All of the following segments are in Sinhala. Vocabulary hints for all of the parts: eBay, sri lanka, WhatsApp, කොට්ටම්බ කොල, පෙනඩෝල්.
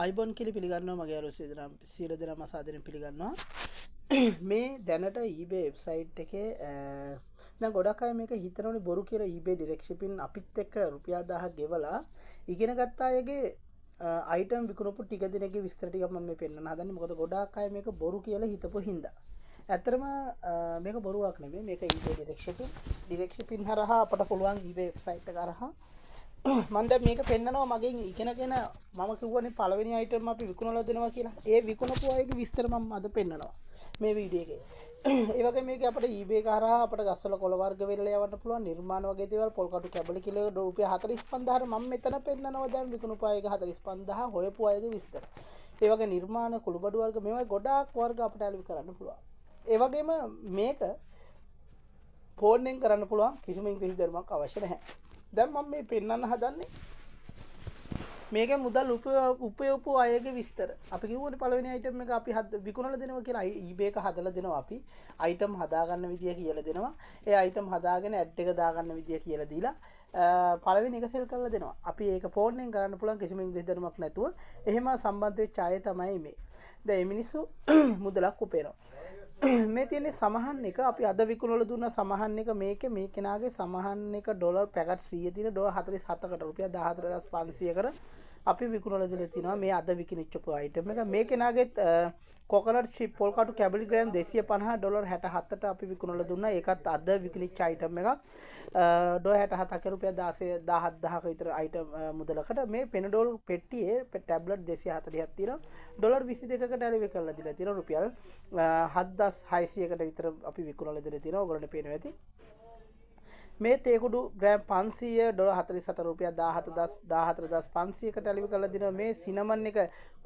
අයිබොන් කියලා පිළිගන්නවා මගේ අලුත් දෙනා සියලු දෙනාම සාදරයෙන් පිළිගන්නවා. මේ දැනට eBay වෙබ්සයිට් එකේ දැන් ගොඩක් අය මේක හිතනෝනේ බොරු කියලා eBay direct shipping අපිත් එක්ක රුපියල් 1000 ගෙවලා ඉගෙන ගත්ත අයගේ අයිටම් විකුණපු ටික දිනකේ විස්තර ටිකක් මම මේ පෙන්නන්න හදන්නේ. මොකද ගොඩක් අය මේක බොරු කියලා හිතපු හින්දා. ඇත්තටම මේක බොරුවක් නෙමෙයි. මේක eBay direct shipping හරහා අපට පුළුවන් eBay වෙබ්සයිට් එක හරහා මම දැන් මේක පෙන්නනවා මගෙන් ඉගෙනගෙන මම කිව්වනේ පළවෙනි අයිටම් අපි විකුණලා දෙනවා කියලා. ඒ විකුණපු අයගේ විස්තර මම අද පෙන්නනවා මේ වීඩියෝ එකේ. ඒ වගේ මේක අපිට eBay කරා අපිට ගස්වල කොළ වර්ග වෙරළ යවන්න පුළුවන් නිර්මාණ වගේ දේවල් පොල් කටු කැබලි කිලෝ රුපියල් 45000 මම මෙතන පෙන්නනවා දැන් විකුණපු අයගේ 45000 හොයපු අයගේ විස්තර. ඒ වගේ නිර්මාණ කුළු බඩු වර්ග මේවා ගොඩාක් වර්ග අපිට ඇලවි කරන්න පුළුවන්. ඒ වගේම මේක ෆෝන් එකෙන් කරන්න පුළුවන් කිසිම ඉංග්‍රීසි ධර්මයක් අවශ්‍ය නැහැ. දැන් මම මේ පෙන්නන්න හදන්නේ මේකේ මුදල් උපයෝපෝ අයගේ විස්තර. අපි කිව්වනේ පළවෙනි අයිටම් එක අපි විකුණලා දෙනවා කියලා eBay එක හදලා දෙනවා අපි. අයිටම් හදාගන්න විදිය කියලා දෙනවා. ඒ අයිටම් හදාගෙන ඇඩ් එක දාගන්න විදිය කියලා දීලා පළවෙනි එක සෙල් කරලා දෙනවා. අපි ඒක ෆෝන් එකෙන් කරන්න පුළුවන් කිසිම ඉංග්‍රීසි ධර්මයක් නැතුව. එහෙම සම්බන්ධ වෙච්ච අය තමයි මේ. දැන් මේ මිනිස්සු මුදලක් උපයනවා. මේ තියෙන සමහන් එක අපි අද විකුණලා දුන්න සමහන් එක මේකේ මේ කෙනාගේ සමහන් එක ඩොලර් පැකට් 100 තියෙන ඩොලර් 47කට රුපියල් 14500 කර අපි විකුණලා දෙලා තිනවා. මේ අද විකිනිච්චපු අයිටම් එක මේ කෙනාගෙත් කොකනට් ෂිප් පොල් කටු කැබලි ග්‍රෑම් 250 ඩොලර් 67ට අපි විකුණලා දුන්නා. ඒකත් අද විකිනිච්ච අයිටම් එකක් ඩොලර් 67ක රුපියල් 17000ක විතර අයිටම් මුදලකට මේ පෙනඩෝල් පෙට්ටියේ ටැබ්ලට් 240ක් තියෙනවා. ඩොලර් 22කට ඇලෙවි කරලා දීලා තියෙනවා. රුපියල් 7600කට විතර අපි විකුණලා දෙලා තියෙනවා. ඔයගොල්ලන්ට පේනවා ඇති. මේ තේකුඩු ග්‍රෑම් 500 ඩොලර් 47 රුපියල් 14500කට ඇලෙවි කරලා දෙනවා. මේ සිනමන් එක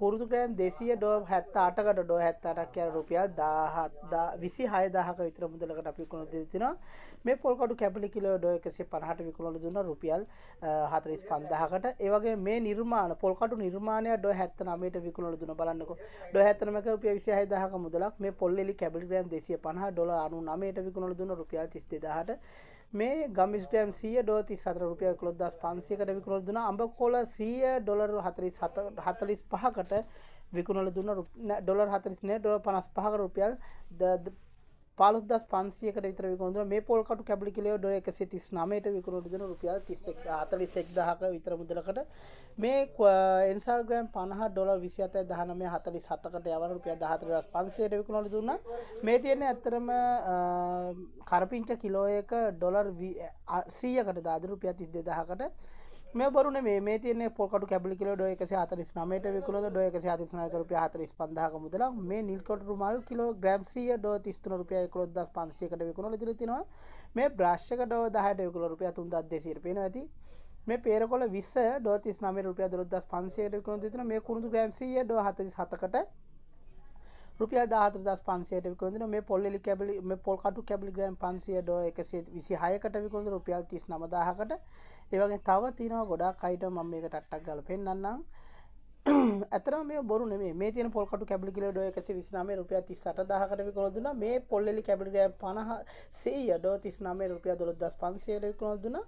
කුරුදු ග්‍රෑම් 200 ඩොලර් 78කට ඩොලර් 78ක් කියලා රුපියල් 26000ක විතර මුදලකට අපි විකුණලා දෙලා තිනවා. මේ පොල් කඩු කැබලි කිලෝ ඩොලර් 150ට විකුණලා දුන්නා රුපියල් 45000කට. ඒ වගේ මේ නිර්මාණ පොල් කඩු නිර්මාණය ඩොලර් 79ට විකුණලා දුන්නා. බලන්නකෝ ඩොලර් 79ක රුපියල් 26000ක මුදලක්. මේ පොල් එලි කැබලි ග්‍රෑම් 250 ඩොලර් 99ට විකුණලා දුන්නා රුපියල් 32000ට. මේ ගම්මිස් ග්‍රෑම් 100 ඩොලර් 34 රුපියල් 11500කට විකුණලා දුන්නා. අඹ කොළ 100 ඩොලර් 45කට විකුණලා දුන්නා. ඩොලර් 49 ඩොලර් 55කට රුපියල් 15500කට විතර විකුණලා දුන්නා. මේ පොල් කටු කැබලි කිලෝ ඩොලර් 139ට විකුණලා දුන්නා රුපියල් 41000ක විතර මුදලකට. මේ එන්සල් ග්‍රෑම් 50 ඩොලර් 27,1947කට යවන රුපියල් 14500ට විකුණලා දුන්නා. මේ තියෙන්නේ ඇත්තටම කරපිංච කිලෝ එක ඩොලර් 100කට දාදි රුපියල් 32000කට. මේ බොරු නෙමෙයි. මේ තියෙන්නේ පොල් කටු කැබලි කිලෝ ඩොලර් 149ට විකුණලා ඩොලර් 149ක රුපියල් 45000ක මුදලක්. මේ නිල් කොටු රුමාල් කිලෝ ග්‍රෑම් 100 ඩොලර් 33 රුපියල් 11500කට විකුණලා දින තිනවා. මේ බ්‍රෂ් එක ඩොලර් 10ට විකුණලා රුපියල් 3200ට පේනවා ඇති. මේ පේරකොළ 20 ඩොලර් 39ට රුපියල් 12500ට විකුණලා දින තිනවා. මේ කුරුඳු ග්‍රෑම් 100 ඩොලර් 47කට රුපියල් 14500ට විකුණලා දින. මේ පොල් කටු කැබලි ග්‍රෑම් 500 ඩොලර් 126කට විකුණලා රුපියල් 39000කට. ඒ වගේ තව තියෙනවා ගොඩාක් අයිටම් මම මේකට අට්ටක් ගාලා පෙන්නන්නම්. අතරම මේ බොරු නෙමෙයි. මේ තියෙන පොල් කටු කැබලි කිලෝ ඩොලර් 129 රුපියල් 38000කට විකුණලා දුන්නා. මේ පොල් එලි කැබලි ග්‍රෑම් 50 100 ඩොලර් 39 රුපියල් 12500කට විකුණලා දුන්නා.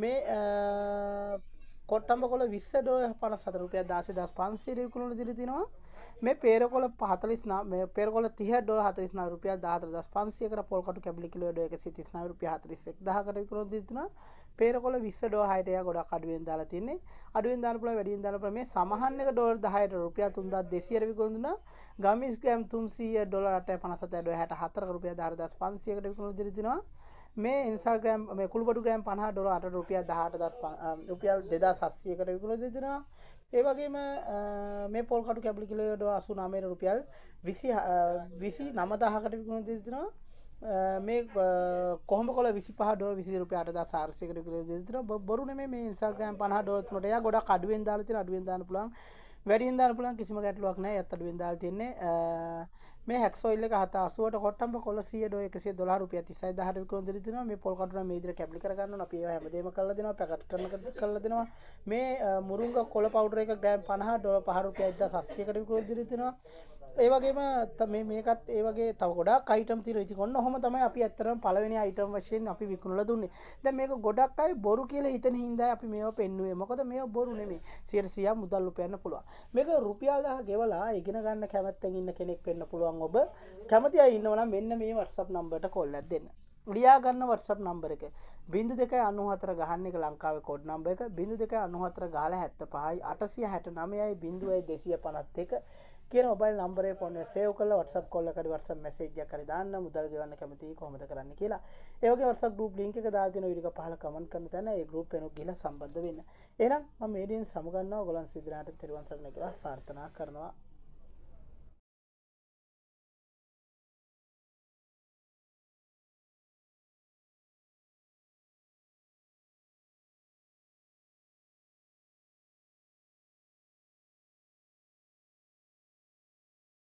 මේ කොට්ටම්බ කොළ 20 ඩොලර් 57 රුපියල් 16500කට විකුණලා දීලා තිනවා. මේ පේරකොළ 49 මේ පේරකොළ 30 ඩොලර් 49 රුපියල් 14500කට පොල් කටු කැබලි කිලෝ ඩොලර් 139 රුපියල් 41000කට විකුණලා දීලා තිනවා. පේරකොළ 20 ඩොලර් 6ට එයා ගොඩක් අඩුවෙන් දාලා තින්නේ. අඩුවෙන් දාන පුළුවන් වැඩියෙන් දාන පුළුවන්. මේ සමහන් එක ඩොලර් 10ට රුපියල් 3200ට විකුණලා දුන්නා. ගම්මිස් ග්‍රෑම් 300 ඩොලර් 857 ඩොලර් 64ක රුපියල් 10500කට විකුණලා දීලා තිනවා. මේ ඉන්ස්ටාග්‍රෑම් මේ කුළුබඩු ග්‍රෑම් 50 ඩොලර් 8ට රුපියල් 18000 රුපියල් 2700කට විකුණලා දීලා තිනවා. ඒ වගේම මේ පොල් කටු කැබලි කිලෝ ඩොලර් 89ට රුපියල් 29000කට විකුණලා දීලා තිනවා. මේ කොහොඹ කොළ 25 ඩොලර් 20 රුපියල් 8400කට විකුණලා දීලා තිනවා. බොරු නෙමෙයි. මේ ඉන්ස්ටාග්‍රෑම් 50 ඩොලර් තුනට එයා ගොඩක් අඩුවෙන් දාලා තියෙන. අඩුවෙන් දාන්න පුළුවන් වැඩියෙන් දාන්න පුළුවන් කිසිම ගැටලුවක් නැහැ. ඒත් අඩුවෙන් දාලා තින්නේ මේ හැක්ස් ඔයිල් එක 780ට කොට්ටම්බ කොළ 100 ඩොලර් 112 රුපියල් 36000ට විකුණලා දීලා තිනවා. මේ පොල් කටුන මේ විදිහට කැබලි කරගන්න ඕන. අපි ඒවා හැමදේම කරලා දෙනවා. පැකට් කරලා දෙනවා. මේ මුරුංග කොළ පවුඩර් එක ග්‍රෑම් 50 ඩොලර් 5 රුපියල් 1700කට විකුණලා දීලා තිනවා. ඒ වගේම මේ මේකත් ඒ වගේ තව ගොඩක් අයිටම් තියෙනවා. ඉතින් ඔන්න ඔහොම තමයි අපි ඇත්තටම පළවෙනි අයිටම් වශයෙන් අපි විකුණලා දුන්නේ. දැන් මේක ගොඩක් අය බොරු කියලා හිතෙන හින්දා අපි මේව පෙන්නුවේ. මොකද මේව බොරු නෙමෙයි. 100ක් මුදල් උපයන්න පුළුවන්. මේක රුපියල් 1000 ගෙවලා ඉගෙන ගන්න කැමැත්තෙන් ඉන්න කෙනෙක් වෙන්න පුළුවන් ඔබ. කැමති අය ඉන්නවා නම් මෙන්න මේ WhatsApp නම්බරට කෝල් එකක් දෙන්න. ලියා ගන්න WhatsApp නම්බර එක 0294 ගහන්න එක ලංකාවේ කෝඩ් නම්බර එක 0294 ගහලා 75යි 869යි 0251 කියන මොබයිල් නම්බරේ ෆෝන් එක සේව් කරලා WhatsApp කෝල් එකකට WhatsApp message එකක් හරි දාන්න මුදල් ගෙවන්න කැමතියි කොහොමද කරන්න කියලා. ඒ වගේ WhatsApp group link එක දාලා තියෙනවා. ඊට පහල කමෙන්ට් කරන තැන ඒ group එනු ගිහලා සම්බන්ධ වෙන්න. එහෙනම් මම මේදීන් සමු ගන්නවා. ඔයගොල්ලන් සිද්ධාන්තට තෙරුවන් සරණයි කියලා ප්‍රාර්ථනා කරනවා.